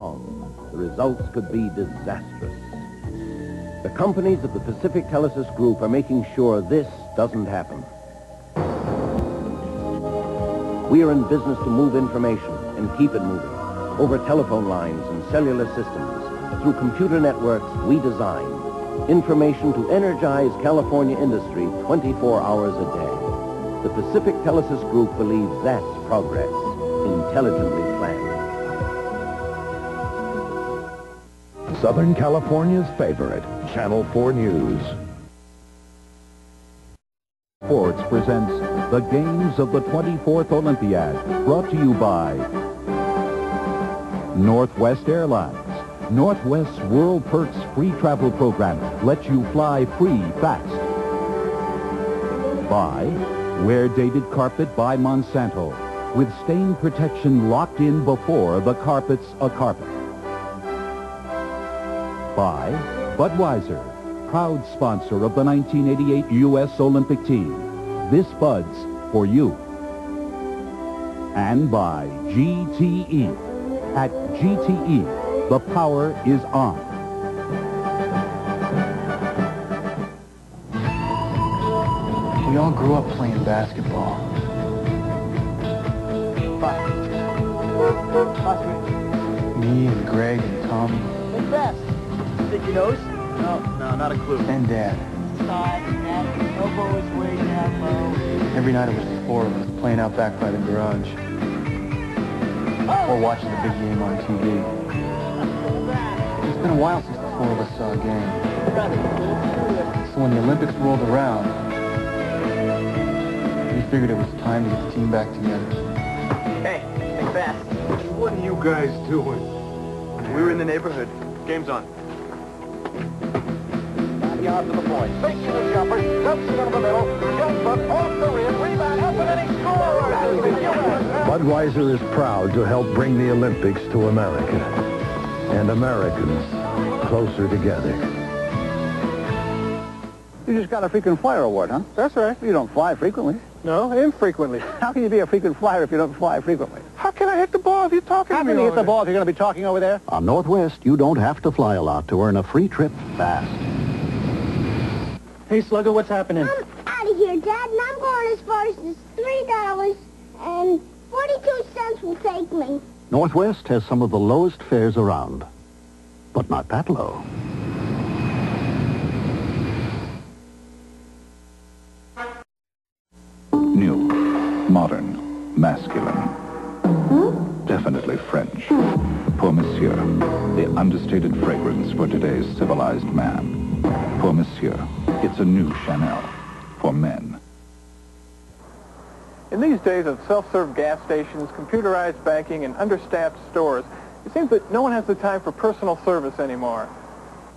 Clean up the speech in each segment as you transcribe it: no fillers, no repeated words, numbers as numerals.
The results could be disastrous. The companies of the Pacific Telesis Group are making sure this doesn't happen. We are in business to move information and keep it moving over telephone lines and cellular systems, through computer networks we design, information to energize California industry 24 hours a day. The Pacific Telesis Group believes that's progress, intelligently planned. Southern California's favorite, Channel 4 News. Sports presents the Games of the 24th Olympiad, brought to you by Northwest Airlines. Northwest's World Perks free travel program lets you fly free fast. By Wear Dated Carpet by Monsanto, with stain protection locked in before the carpet's a carpet. By Budweiser, proud sponsor of the 1988 U.S. Olympic team. This Bud's for you. And by GTE. At GTE, the power is on. We all grew up playing basketball. Five. Me and Greg and Tommy. Who's best? Sticky nose? No, not a clue. And Dad. Side, and elbow is way down low. Every night it was the four of us playing out back by the garage. Or watching the big game on TV. It's been a while since the four of us saw a game. So when the Olympics rolled around, we figured it was time to get the team back together. Hey, think fast. What are you guys doing? We were in the neighborhood. Game's on. 9 yards to the point. Fakes to the jumper, jumps into the middle, jumps up, off the rim, rebound, up and he scores! Budweiser is proud to help bring the Olympics to America and Americans closer together. You just got a frequent flyer award, huh? That's right. You don't fly frequently. No, infrequently. How can you be a frequent flyer if you don't fly frequently? How can I hit the ball if you're talking to me? How can you hit the ball if you're going to be talking over there? On Northwest, you don't have to fly a lot to earn a free trip fast. Hey, Slugger, what's happening? I'm out of here, Dad, and I'm going as far as this $3.42 will take me. Northwest has some of the lowest fares around, but not that low. Modern, masculine, definitely French. Pour Monsieur, the understated fragrance for today's civilized man. Pour Monsieur, it's a new Chanel for men. In these days of self-serve gas stations, computerized banking, and understaffed stores, it seems that no one has the time for personal service anymore.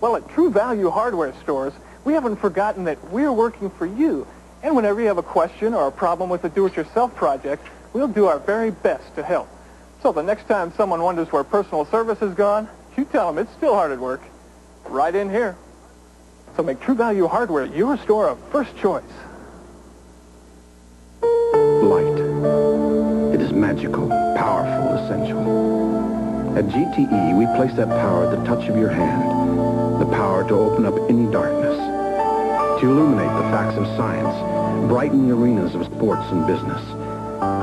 Well, at True Value hardware stores, we haven't forgotten that we're working for you. And whenever you have a question or a problem with a do-it-yourself project, we'll do our very best to help. So the next time someone wonders where personal service has gone, you tell them it's still hard at work, right in here. So make True Value Hardware your store of first choice. Light. It is magical, powerful, essential. At GTE, we place that power at the touch of your hand, the power to open up any darkness. To illuminate the facts of science, brighten the arenas of sports and business,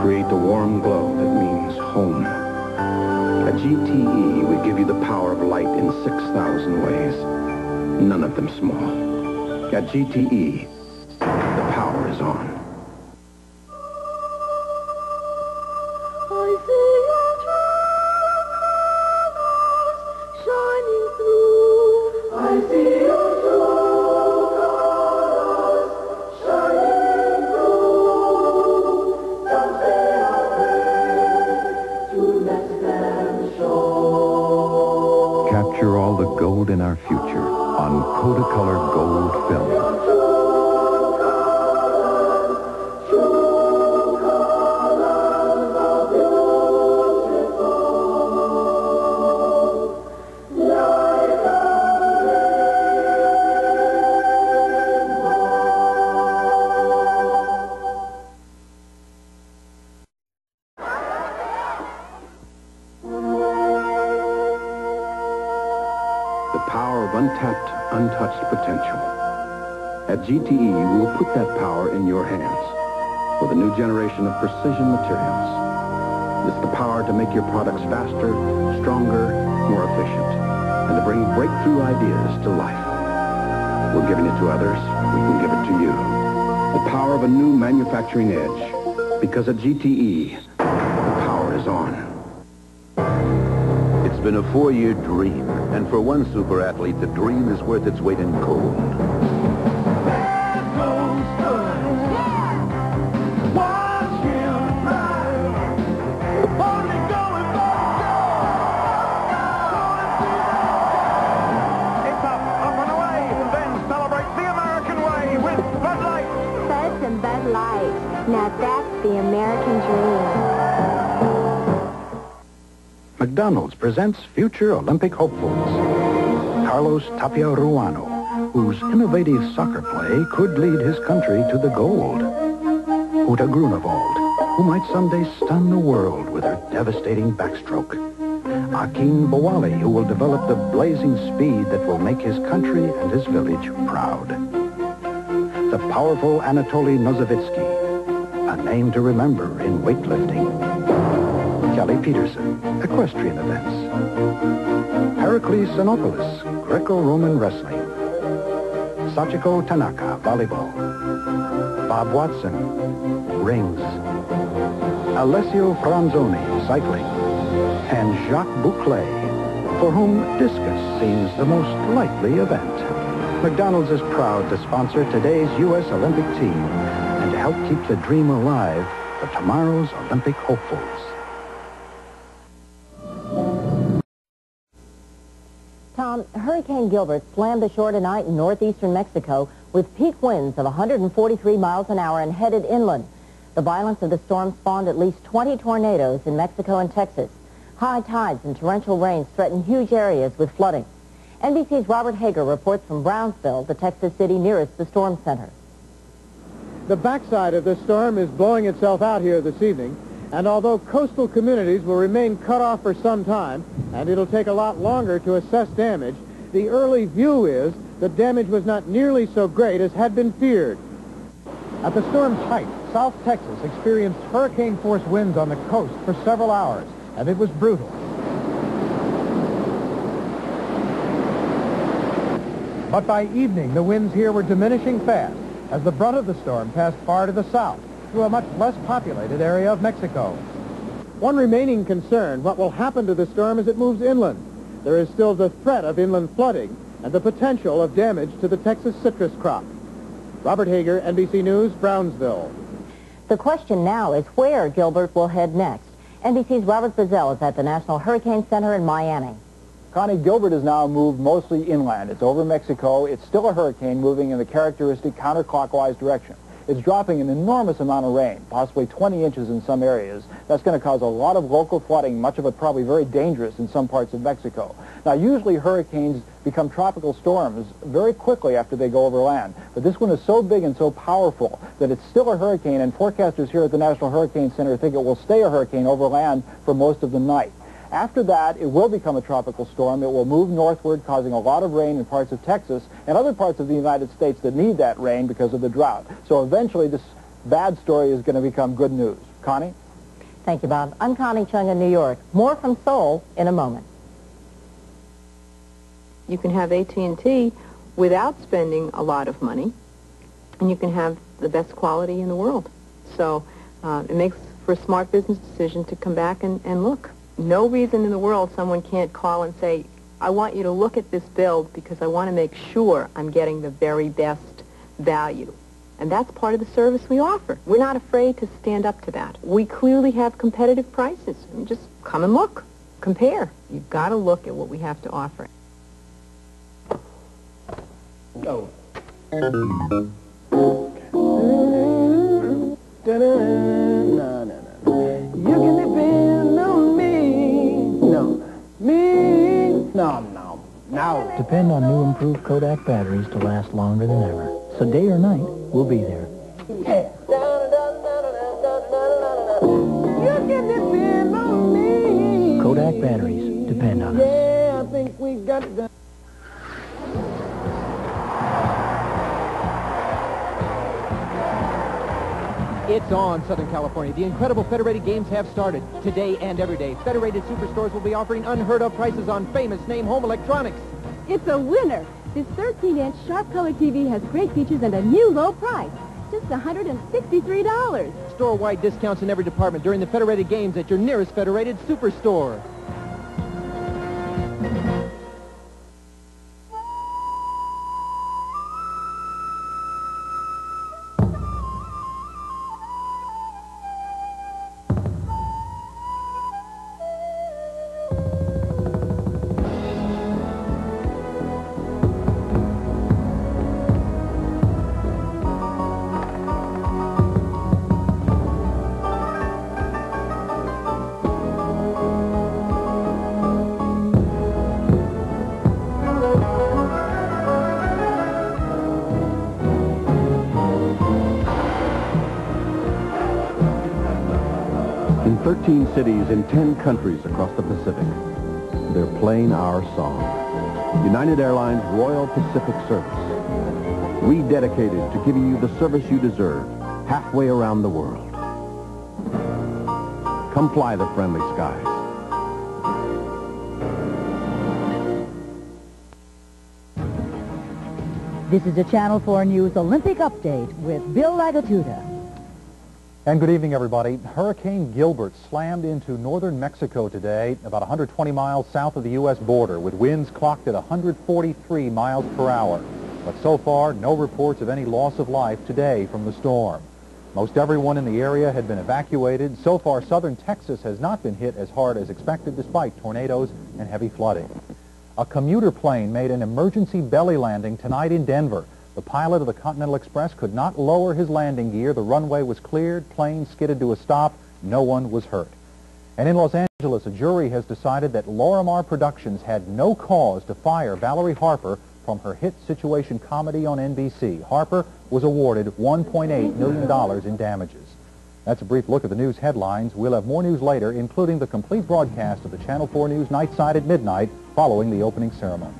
create the warm glow that means home. At GTE, we give you the power of light in 6,000 ways, none of them small. At GTE, the power is on. power of untapped, untouched potential. At GTE, we will put that power in your hands with a new generation of precision materials. It's the power to make your products faster, stronger, more efficient, and to bring breakthrough ideas to life. We're giving it to others. We can give it to you. The power of a new manufacturing edge. Because at GTE, the power is on. It's been a 4-year dream, and for one super athlete, the dream is worth its weight in gold. It's up and away, then celebrate the American way with Bud Light. Buzz and Bud Light. Now that's the American dream. McDonald's presents future Olympic hopefuls, Carlos Tapia-Ruano, whose innovative soccer play could lead his country to the gold. Uta Grunewald, who might someday stun the world with her devastating backstroke. Akin Bawali, who will develop the blazing speed that will make his country and his village proud. The powerful Anatoly Nozavitsky, a name to remember in weightlifting. Kelly Peterson, equestrian events. Heracles Sinopoulos, Greco-Roman wrestling. Sachiko Tanaka, volleyball. Bob Watson, rings. Alessio Franzoni, cycling. And Jacques Bouclet, for whom discus seems the most likely event. McDonald's is proud to sponsor today's U.S. Olympic team and to help keep the dream alive for tomorrow's Olympic hopefuls. Hurricane Gilbert slammed ashore tonight in northeastern Mexico with peak winds of 143 miles an hour and headed inland. The violence of the storm spawned at least 20 tornadoes in Mexico and Texas. High tides and torrential rains threaten huge areas with flooding. NBC's Robert Hager reports from Brownsville, the Texas city nearest the storm center. The backside of this storm is blowing itself out here this evening. And although coastal communities will remain cut off for some time, and it'll take a lot longer to assess damage, the early view is the damage was not nearly so great as had been feared. At the storm's height, South Texas experienced hurricane-force winds on the coast for several hours, and it was brutal. But by evening, the winds here were diminishing fast as the brunt of the storm passed far to the south, through a much less populated area of Mexico. One remaining concern, what will happen to the storm as it moves inland. There is still the threat of inland flooding and the potential of damage to the Texas citrus crop. Robert Hager, NBC News, Brownsville. The question now is where Gilbert will head next. NBC's Robert Bazell is at the National Hurricane Center in Miami. Connie, Gilbert has now moved mostly inland. It's over Mexico. It's still a hurricane moving in the characteristic counterclockwise direction. It's dropping an enormous amount of rain, possibly 20 inches in some areas. That's going to cause a lot of local flooding, much of it probably very dangerous in some parts of Mexico. Now, usually hurricanes become tropical storms very quickly after they go over land. But this one is so big and so powerful that it's still a hurricane, and forecasters here at the National Hurricane Center think it will stay a hurricane over land for most of the night. After that, it will become a tropical storm. It will move northward, causing a lot of rain in parts of Texas and other parts of the United States that need that rain because of the drought. So eventually, this bad story is going to become good news. Connie? Thank you, Bob. I'm Connie Chung in New York. More from Seoul in a moment. You can have AT&T without spending a lot of money, and you can have the best quality in the world. So it makes for a smart business decision to come back and look. No reason in the world someone can't call and say, I want you to look at this build because I want to make sure I'm getting the very best value. And that's part of the service we offer. We're not afraid to stand up to that. We clearly have competitive prices. I mean, just come and look, compare. You've got to look at what we have to offer. Go. No. Depend on new improved Kodak batteries to last longer than ever. So day or night, we'll be there. Yeah. Kodak batteries depend on us. Yeah, I think we got that. It's on, Southern California. The incredible Federated games have started today and every day. Federated Superstores will be offering unheard-of prices on famous name home electronics. It's a winner. This 13-inch sharp color TV has great features and a new low price. Just $163. Store-wide discounts in every department during the Federated games at your nearest Federated Superstore. In 13 cities in 10 countries across the Pacific, they're playing our song. United Airlines Royal Pacific Service. Rededicated to giving you the service you deserve halfway around the world. Come fly the friendly skies. This is a Channel 4 News Olympic update with Bill Lagattuta. And good evening, everybody. Hurricane Gilbert slammed into northern Mexico today, about 120 miles south of the U.S. border, with winds clocked at 143 miles per hour. But so far, no reports of any loss of life today from the storm. Most everyone in the area had been evacuated. So far, southern Texas has not been hit as hard as expected, despite tornadoes and heavy flooding. A commuter plane made an emergency belly landing tonight in Denver. The pilot of the Continental Express could not lower his landing gear. The runway was cleared. Plane skidded to a stop. No one was hurt. And in Los Angeles, a jury has decided that Lorimar Productions had no cause to fire Valerie Harper from her hit situation comedy on NBC. Harper was awarded $1.8 million in damages. That's a brief look at the news headlines. We'll have more news later, including the complete broadcast of the Channel 4 News Nightside at midnight following the opening ceremony.